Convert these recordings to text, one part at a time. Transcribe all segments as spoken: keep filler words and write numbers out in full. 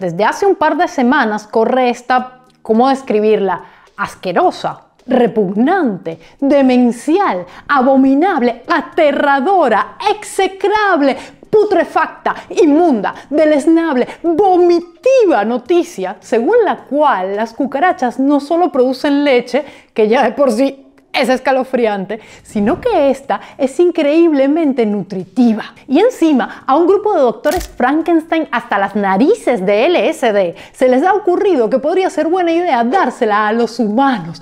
Desde hace un par de semanas corre esta, ¿cómo describirla?, asquerosa, repugnante, demencial, abominable, aterradora, execrable, putrefacta, inmunda, deleznable, vomitiva noticia, según la cual las cucarachas no solo producen leche, que ya de por sí es escalofriante, sino que esta es increíblemente nutritiva. Y encima, a un grupo de doctores Frankenstein hasta las narices de L S D se les ha ocurrido que podría ser buena idea dársela a los humanos.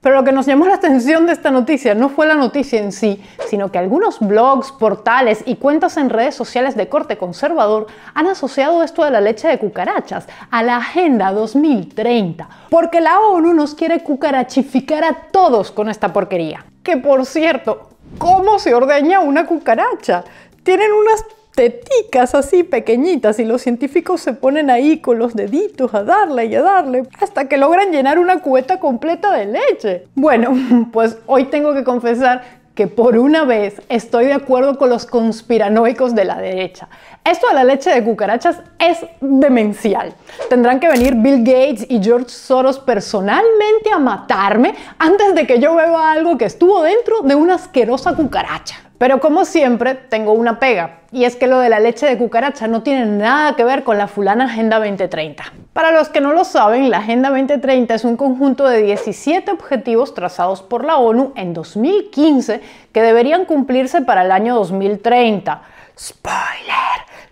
Pero lo que nos llamó la atención de esta noticia no fue la noticia en sí, sino que algunos blogs, portales y cuentas en redes sociales de corte conservador han asociado esto de la leche de cucarachas a la Agenda dos mil treinta, porque la ONU nos quiere cucarachificar a todos con esta porquería. Que por cierto, ¿cómo se ordeña una cucaracha? Tienen unas teticas así pequeñitas y los científicos se ponen ahí con los deditos a darle y a darle hasta que logran llenar una cubeta completa de leche. Bueno, pues hoy tengo que confesar que por una vez estoy de acuerdo con los conspiranoicos de la derecha. Esto de la leche de cucarachas es demencial. Tendrán que venir Bill Gates y George Soros personalmente a matarme antes de que yo beba algo que estuvo dentro de una asquerosa cucaracha. Pero como siempre, tengo una pega, y es que lo de la leche de cucaracha no tiene nada que ver con la fulana Agenda veinte treinta. Para los que no lo saben, la Agenda veinte treinta es un conjunto de diecisiete objetivos trazados por la ONU en dos mil quince que deberían cumplirse para el año dos mil treinta. ¡Spoiler!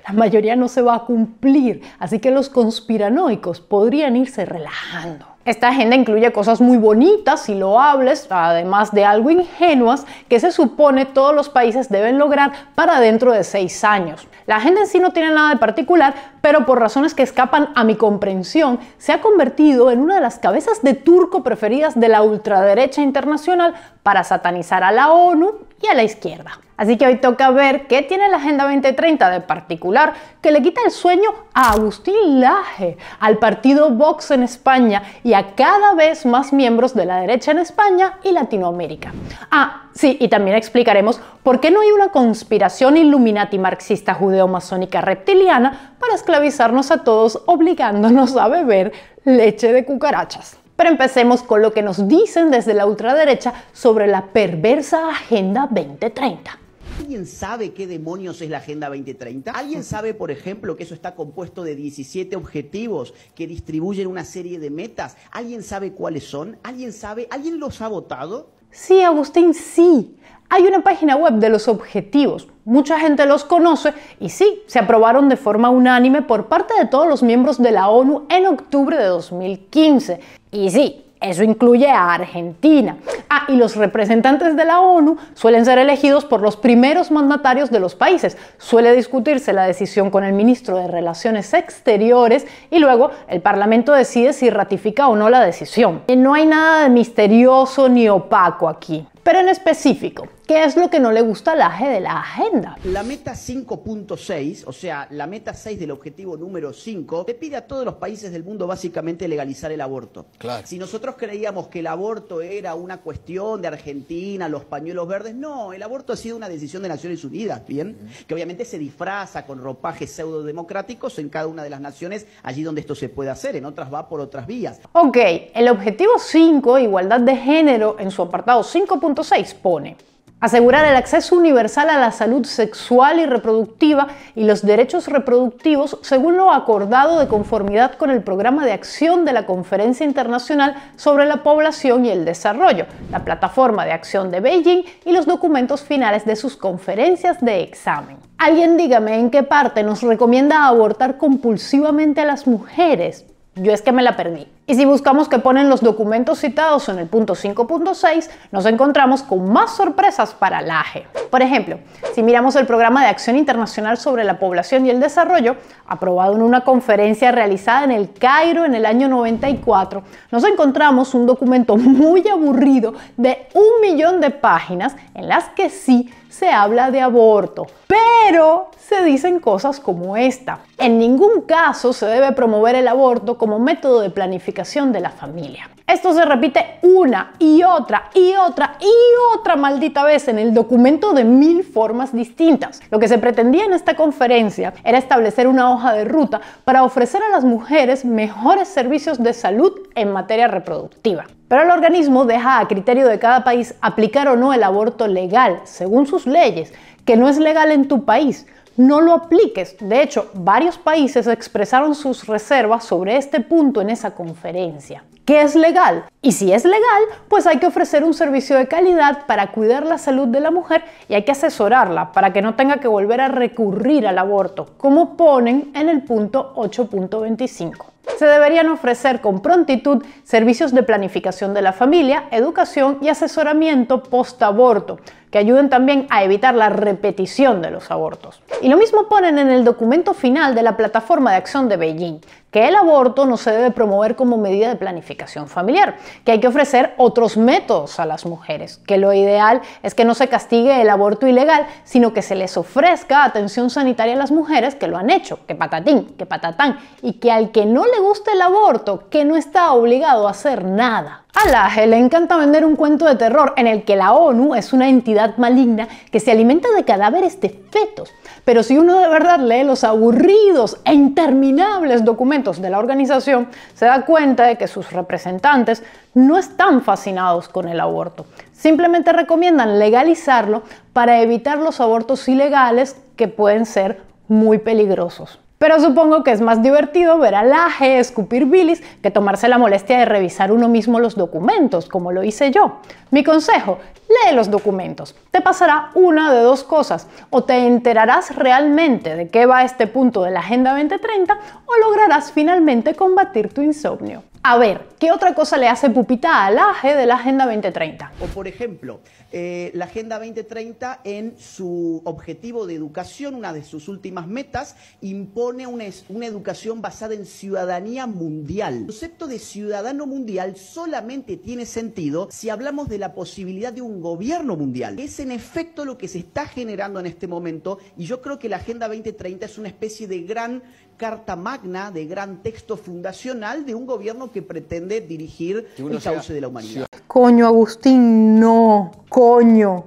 La mayoría no se va a cumplir, así que los conspiranoicos podrían irse relajando. Esta agenda incluye cosas muy bonitas y loables, además de algo ingenuas que se supone todos los países deben lograr para dentro de seis años. La agenda en sí no tiene nada de particular, pero por razones que escapan a mi comprensión, se ha convertido en una de las cabezas de turco preferidas de la ultraderecha internacional para satanizar a la ONU y a la izquierda. Así que hoy toca ver qué tiene la Agenda veinte treinta de particular que le quita el sueño a Agustín Laje, al partido Vox en España y a cada vez más miembros de la derecha en España y Latinoamérica. Ah, sí, y también explicaremos por qué no hay una conspiración illuminati marxista judeo-masónica reptiliana para esclavizarnos a todos obligándonos a beber leche de cucarachas. Pero empecemos con lo que nos dicen desde la ultraderecha sobre la perversa Agenda veinte treinta. ¿Alguien sabe qué demonios es la Agenda veinte treinta? ¿Alguien sabe, por ejemplo, que eso está compuesto de diecisiete objetivos que distribuyen una serie de metas? ¿Alguien sabe cuáles son? ¿Alguien sabe? ¿Alguien los ha votado? Sí, Agustín, sí. Hay una página web de los objetivos. Mucha gente los conoce y sí, se aprobaron de forma unánime por parte de todos los miembros de la ONU en octubre de dos mil quince. Y sí, eso incluye a Argentina. Ah, y los representantes de la ONU suelen ser elegidos por los primeros mandatarios de los países. Suele discutirse la decisión con el ministro de Relaciones Exteriores y luego el Parlamento decide si ratifica o no la decisión. No hay nada de misterioso ni opaco aquí. Pero en específico, ¿qué es lo que no le gusta al Aje de la agenda? La meta cinco punto seis, o sea, la meta seis del objetivo número cinco, le pide a todos los países del mundo básicamente legalizar el aborto. Claro. Si nosotros creíamos que el aborto era una cuestión de Argentina, los pañuelos verdes, no, el aborto ha sido una decisión de Naciones Unidas, ¿bien? Uh-huh. Que obviamente se disfraza con ropajes pseudodemocráticos en cada una de las naciones, allí donde esto se puede hacer, en otras va por otras vías. Ok, el objetivo cinco, igualdad de género, en su apartado cinco punto seis pone: asegurar el acceso universal a la salud sexual y reproductiva y los derechos reproductivos según lo acordado de conformidad con el Programa de Acción de la Conferencia Internacional sobre la Población y el Desarrollo, la Plataforma de Acción de Beijing y los documentos finales de sus conferencias de examen. Alguien dígame en qué parte nos recomienda abortar compulsivamente a las mujeres. Yo es que me la perdí. Y si buscamos qué ponen los documentos citados en el punto cinco punto seis, nos encontramos con más sorpresas para la A G E. Por ejemplo, si miramos el Programa de Acción Internacional sobre la Población y el Desarrollo, aprobado en una conferencia realizada en el Cairo en el año noventa y cuatro, nos encontramos un documento muy aburrido de un millón de páginas en las que sí se habla de aborto, pero se dicen cosas como esta: en ningún caso se debe promover el aborto como método de planificación reunificación de la familia. Esto se repite una y otra y otra y otra maldita vez en el documento de mil formas distintas. Lo que se pretendía en esta conferencia era establecer una hoja de ruta para ofrecer a las mujeres mejores servicios de salud en materia reproductiva. Pero el organismo deja a criterio de cada país aplicar o no el aborto legal, según sus leyes. Que no es legal en tu país, no lo apliques. De hecho, varios países expresaron sus reservas sobre este punto en esa conferencia. ¿Qué es legal? Y si es legal, pues hay que ofrecer un servicio de calidad para cuidar la salud de la mujer y hay que asesorarla para que no tenga que volver a recurrir al aborto, como ponen en el punto ocho punto veinticinco. Se deberían ofrecer con prontitud servicios de planificación de la familia, educación y asesoramiento post-aborto, que ayuden también a evitar la repetición de los abortos. Y lo mismo ponen en el documento final de la Plataforma de Acción de Beijing, que el aborto no se debe promover como medida de planificación familiar, que hay que ofrecer otros métodos a las mujeres, que lo ideal es que no se castigue el aborto ilegal, sino que se les ofrezca atención sanitaria a las mujeres que lo han hecho, que patatín, que patatán, y que al que no le gusta el aborto, que no está obligado a hacer nada. A Laje le encanta vender un cuento de terror en el que la ONU es una entidad maligna que se alimenta de cadáveres de fetos. Pero si uno de verdad lee los aburridos e interminables documentos de la organización, se da cuenta de que sus representantes no están fascinados con el aborto. Simplemente recomiendan legalizarlo para evitar los abortos ilegales que pueden ser muy peligrosos. Pero supongo que es más divertido ver a Laje escupir bilis que tomarse la molestia de revisar uno mismo los documentos, como lo hice yo. Mi consejo, lee los documentos. Te pasará una de dos cosas, o te enterarás realmente de qué va este punto de la Agenda veinte treinta, o lograrás finalmente combatir tu insomnio. A ver, ¿qué otra cosa le hace pupita al Laje de la Agenda veinte treinta? O por ejemplo, eh, la Agenda veinte treinta en su objetivo de educación, una de sus últimas metas, impone una, una educación basada en ciudadanía mundial. El concepto de ciudadano mundial solamente tiene sentido si hablamos de la posibilidad de un gobierno mundial. Es en efecto lo que se está generando en este momento y yo creo que la Agenda veinte treinta es una especie de gran carta magna, de gran texto fundacional de un gobierno que pretende dirigir el cauce de la humanidad. Coño, Agustín, no, coño,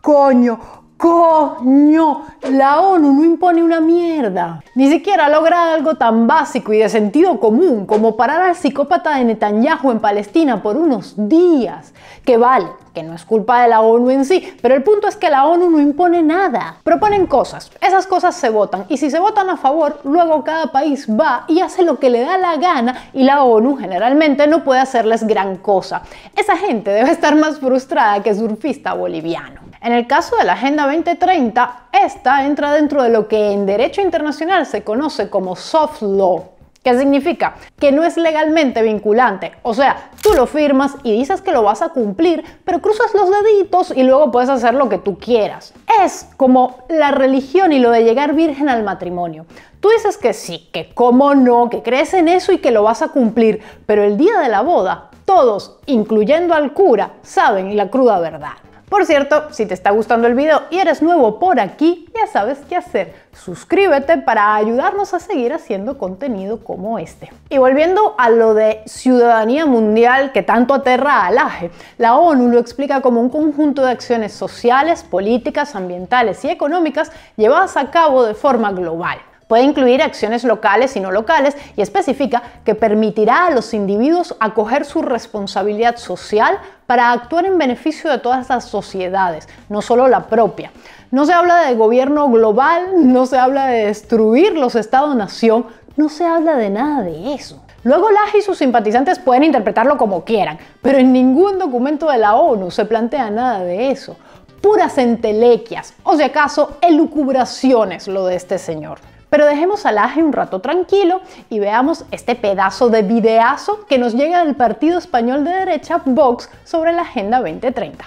coño, coño, la ONU no impone una mierda. Ni siquiera logra algo tan básico y de sentido común como parar al psicópata de Netanyahu en Palestina por unos días, que vale, que no es culpa de la ONU en sí, pero el punto es que la ONU no impone nada. Proponen cosas, esas cosas se votan y si se votan a favor, luego cada país va y hace lo que le da la gana y la ONU generalmente no puede hacerles gran cosa. Esa gente debe estar más frustrada que surfista boliviano. En el caso de la Agenda veinte treinta, esta entra dentro de lo que en derecho internacional se conoce como soft law, que significa que no es legalmente vinculante, o sea, tú lo firmas y dices que lo vas a cumplir, pero cruzas los deditos y luego puedes hacer lo que tú quieras. Es como la religión y lo de llegar virgen al matrimonio. Tú dices que sí, que cómo no, que crees en eso y que lo vas a cumplir, pero el día de la boda, todos, incluyendo al cura, saben la cruda verdad. Por cierto, si te está gustando el video y eres nuevo por aquí, ya sabes qué hacer. Suscríbete para ayudarnos a seguir haciendo contenido como este. Y volviendo a lo de ciudadanía mundial que tanto aterra a Laje, la ONU lo explica como un conjunto de acciones sociales, políticas, ambientales y económicas llevadas a cabo de forma global. Puede incluir acciones locales y no locales y especifica que permitirá a los individuos acoger su responsabilidad social para actuar en beneficio de todas las sociedades, no solo la propia. No se habla de gobierno global, no se habla de destruir los estados-nación, no se habla de nada de eso. Luego Laje y sus simpatizantes pueden interpretarlo como quieran, pero en ningún documento de la ONU se plantea nada de eso. Puras entelequias, o si acaso elucubraciones lo de este señor. Pero dejemos a Laje un rato tranquilo y veamos este pedazo de videazo que nos llega del partido español de derecha Vox sobre la Agenda veinte treinta.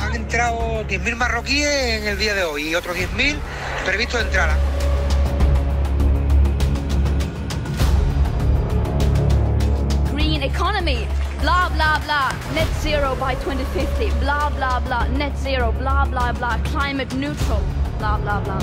Han entrado diez mil marroquíes en el día de hoy y otros diez mil previstos de entrada. Green economy. Bla bla bla, net zero by twenty fifty, bla bla bla, net zero, bla bla bla, climate neutral, bla, bla, bla.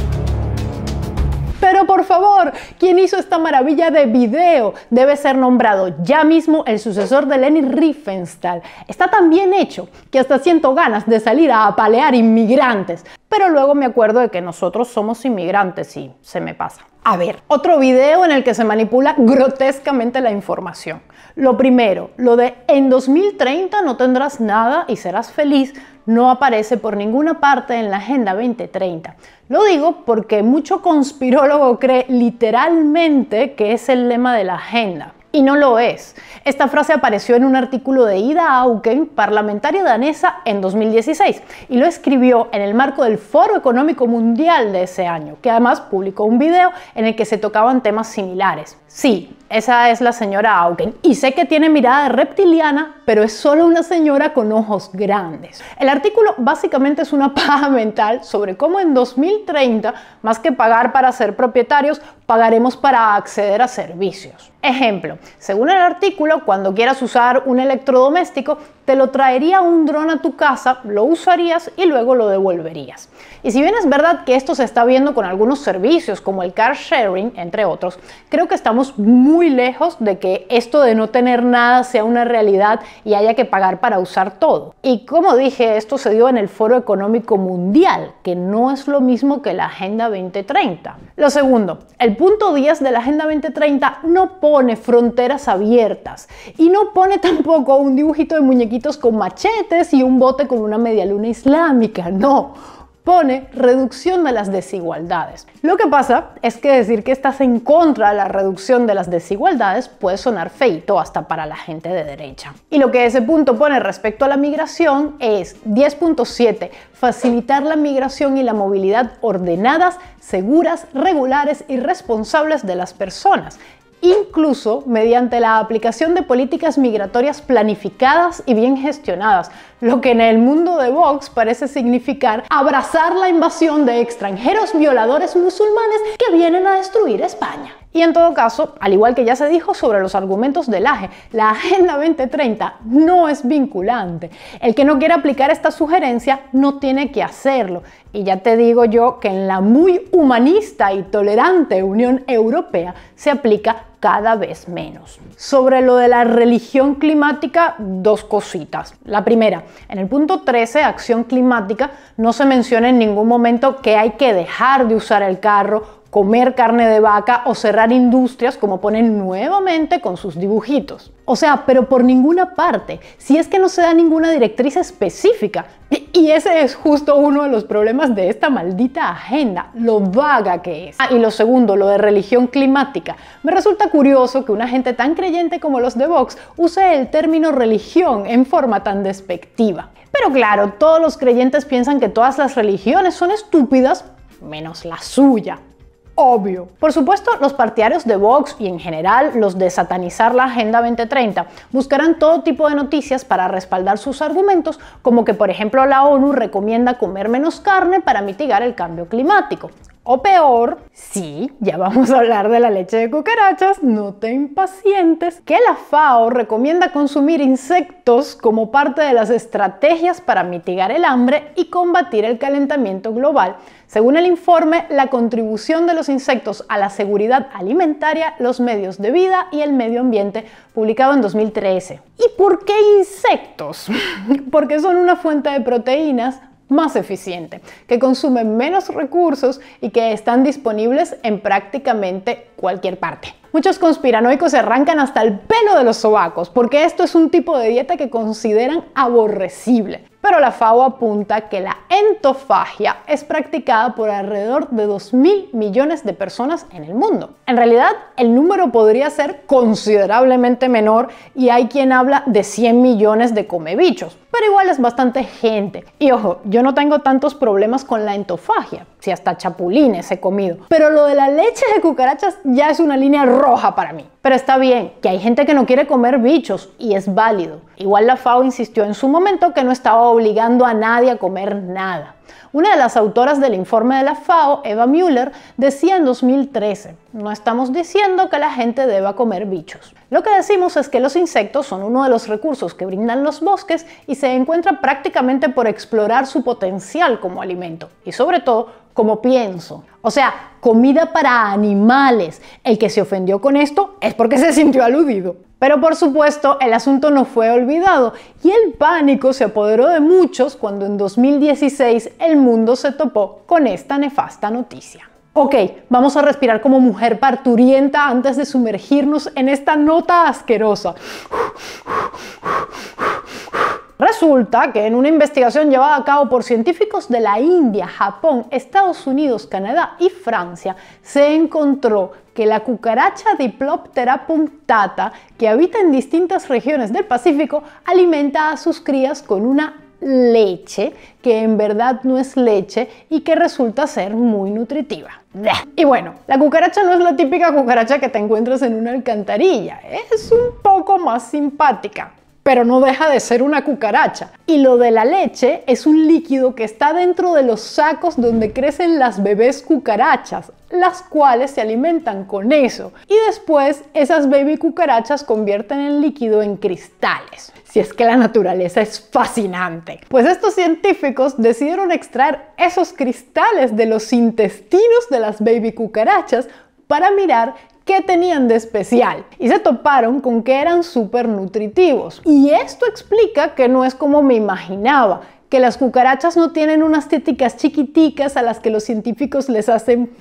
Pero por favor, quien hizo esta maravilla de video debe ser nombrado ya mismo el sucesor de Leni Riefenstahl. Está tan bien hecho que hasta siento ganas de salir a apalear inmigrantes. Pero luego me acuerdo de que nosotros somos inmigrantes y se me pasa. A ver, otro video en el que se manipula grotescamente la información. Lo primero, lo de en dos mil treinta no tendrás nada y serás feliz, no aparece por ninguna parte en la Agenda veinte treinta. Lo digo porque mucho conspirólogo cree literalmente que es el lema de la Agenda. Y no lo es. Esta frase apareció en un artículo de Ida Auken, parlamentaria danesa, en dos mil dieciséis, y lo escribió en el marco del Foro Económico Mundial de ese año, que además publicó un video en el que se tocaban temas similares. Sí, esa es la señora Auken, y sé que tiene mirada reptiliana, pero es solo una señora con ojos grandes. El artículo básicamente es una paja mental sobre cómo en dos mil treinta, más que pagar para ser propietarios, pagaremos para acceder a servicios. Ejemplo, según el artículo, cuando quieras usar un electrodoméstico, te lo traería un dron a tu casa, lo usarías y luego lo devolverías. Y si bien es verdad que esto se está viendo con algunos servicios como el car sharing, entre otros, creo que estamos muy lejos de que esto de no tener nada sea una realidad y haya que pagar para usar todo. Y como dije, esto se dio en el Foro Económico Mundial, que no es lo mismo que la Agenda veinte treinta. Lo segundo, el punto diez de la Agenda veinte treinta no pone fronteras abiertas y no pone tampoco un dibujito de muñequitos con machetes y un bote con una medialuna islámica, no. Pone reducción de las desigualdades. Lo que pasa es que decir que estás en contra de la reducción de las desigualdades puede sonar feito hasta para la gente de derecha. Y lo que ese punto pone respecto a la migración es diez punto siete, facilitar la migración y la movilidad ordenadas, seguras, regulares y responsables de las personas, incluso mediante la aplicación de políticas migratorias planificadas y bien gestionadas, lo que en el mundo de Vox parece significar abrazar la invasión de extranjeros violadores musulmanes que vienen a destruir España. Y en todo caso, al igual que ya se dijo sobre los argumentos de Laje, la Agenda veinte treinta no es vinculante. El que no quiera aplicar esta sugerencia no tiene que hacerlo. Y ya te digo yo que en la muy humanista y tolerante Unión Europea se aplica cada vez menos. Sobre lo de la religión climática, dos cositas. La primera, en el punto trece, acción climática, no se menciona en ningún momento que hay que dejar de usar el carro, comer carne de vaca o cerrar industrias, como ponen nuevamente con sus dibujitos. O sea, pero por ninguna parte, si es que no se da ninguna directriz específica. Y ese es justo uno de los problemas de esta maldita agenda, lo vaga que es. Ah, y lo segundo, lo de religión climática. Me resulta curioso que una gente tan creyente como los de Vox use el término religión en forma tan despectiva. Pero claro, todos los creyentes piensan que todas las religiones son estúpidas, menos la suya. Obvio. Por supuesto, los partidarios de Vox y en general los de satanizar la Agenda veinte treinta buscarán todo tipo de noticias para respaldar sus argumentos, como que por ejemplo la ONU recomienda comer menos carne para mitigar el cambio climático. O peor, sí, ya vamos a hablar de la leche de cucarachas, no te impacientes, que la FAO recomienda consumir insectos como parte de las estrategias para mitigar el hambre y combatir el calentamiento global. Según el informe, la contribución de los insectos a la seguridad alimentaria, los medios de vida y el medio ambiente, publicado en dos mil trece. ¿Y por qué insectos? Porque son una fuente de proteínas más eficiente, que consumen menos recursos y que están disponibles en prácticamente cualquier parte. Muchos conspiranoicos se arrancan hasta el pelo de los sobacos, porque esto es un tipo de dieta que consideran aborrecible. Pero la FAO apunta que la entofagia es practicada por alrededor de dos mil millones de personas en el mundo. En realidad, el número podría ser considerablemente menor y hay quien habla de cien millones de comebichos, pero igual es bastante gente. Y ojo, yo no tengo tantos problemas con la entofagia, si hasta chapulines he comido. Pero lo de la leche de cucarachas ya es una línea roja para mí. Pero está bien, que hay gente que no quiere comer bichos y es válido. Igual la FAO insistió en su momento que no estaba obligando a nadie a comer nada. Una de las autoras del informe de la FAO, Eva Mueller, decía en dos mil trece, no estamos diciendo que la gente deba comer bichos. Lo que decimos es que los insectos son uno de los recursos que brindan los bosques y se encuentra prácticamente por explorar su potencial como alimento y sobre todo como pienso. O sea, comida para animales. El que se ofendió con esto es porque se sintió aludido. Pero por supuesto, el asunto no fue olvidado y el pánico se apoderó de muchos cuando en dos mil dieciséis el mundo se topó con esta nefasta noticia. Ok, vamos a respirar como mujer parturienta antes de sumergirnos en esta nota asquerosa. Resulta que en una investigación llevada a cabo por científicos de la India, Japón, Estados Unidos, Canadá y Francia, se encontró que la cucaracha Diploptera punctata, que habita en distintas regiones del Pacífico, alimenta a sus crías con una leche que en verdad no es leche y que resulta ser muy nutritiva. Y bueno, la cucaracha no es la típica cucaracha que te encuentras en una alcantarilla, es un poco más simpática, pero no deja de ser una cucaracha. Y lo de la leche es un líquido que está dentro de los sacos donde crecen las bebés cucarachas, las cuales se alimentan con eso. Y después esas baby cucarachas convierten el líquido en cristales. Si es que la naturaleza es fascinante. Pues estos científicos decidieron extraer esos cristales de los intestinos de las baby cucarachas para mirar qué tenían de especial, y se toparon con que eran súper nutritivos. Y esto explica que no es como me imaginaba, que las cucarachas no tienen unas teticas chiquiticas a las que los científicos les hacen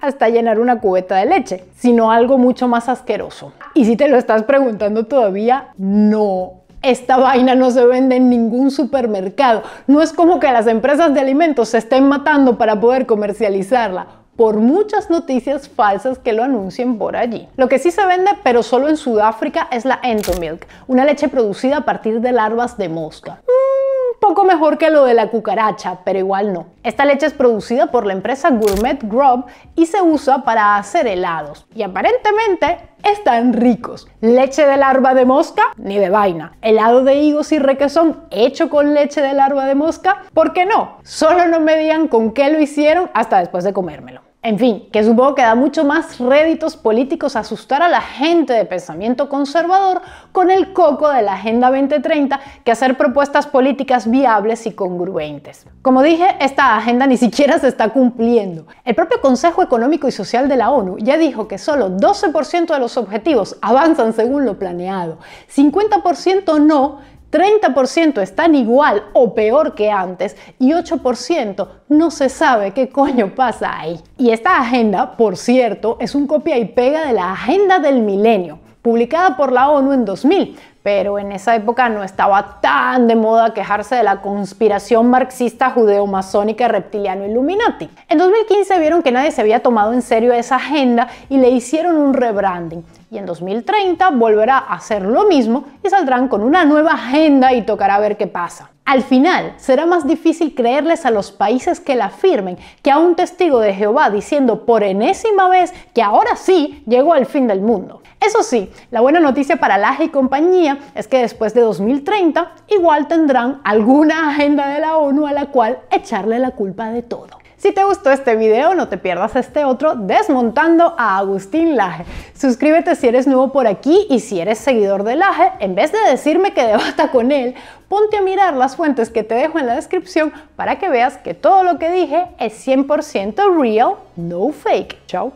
hasta llenar una cubeta de leche, sino algo mucho más asqueroso. Y si te lo estás preguntando todavía, no. Esta vaina no se vende en ningún supermercado. No es como que las empresas de alimentos se estén matando para poder comercializarla, por muchas noticias falsas que lo anuncien por allí. Lo que sí se vende, pero solo en Sudáfrica, es la Entomilk, una leche producida a partir de larvas de mosca. Un poco mejor que lo de la cucaracha, pero igual no. Esta leche es producida por la empresa Gourmet Grub y se usa para hacer helados. Y aparentemente están ricos. ¿Leche de larva de mosca? Ni de vaina. ¿Helado de higos y requesón hecho con leche de larva de mosca? ¿Por qué no? Solo no me digan con qué lo hicieron hasta después de comérmelo. En fin, que supongo que da mucho más réditos políticos asustar a la gente de pensamiento conservador con el coco de la Agenda veinte treinta que hacer propuestas políticas viables y congruentes. Como dije, esta agenda ni siquiera se está cumpliendo. El propio Consejo Económico y Social de la ONU ya dijo que solo doce por ciento de los objetivos avanzan según lo planeado, cincuenta por ciento no, treinta por ciento están igual o peor que antes y ocho por ciento no se sabe qué coño pasa ahí. Y esta agenda, por cierto, es un copia y pega de la Agenda del Milenio, publicada por la ONU en dos mil, pero en esa época no estaba tan de moda quejarse de la conspiración marxista judeo-masónica reptiliano Illuminati. En dos mil quince vieron que nadie se había tomado en serio esa agenda y le hicieron un rebranding. Y en dos mil treinta volverá a hacer lo mismo y saldrán con una nueva agenda y tocará ver qué pasa. Al final, será más difícil creerles a los países que la firmen que a un testigo de Jehová diciendo por enésima vez que ahora sí llegó el fin del mundo. Eso sí, la buena noticia para Laje y compañía es que después de dos mil treinta igual tendrán alguna agenda de la ONU a la cual echarle la culpa de todo. Si te gustó este video, no te pierdas este otro desmontando a Agustín Laje. Suscríbete si eres nuevo por aquí y si eres seguidor de Laje, en vez de decirme que debata con él, ponte a mirar las fuentes que te dejo en la descripción para que veas que todo lo que dije es cien por ciento real, no fake. Chao.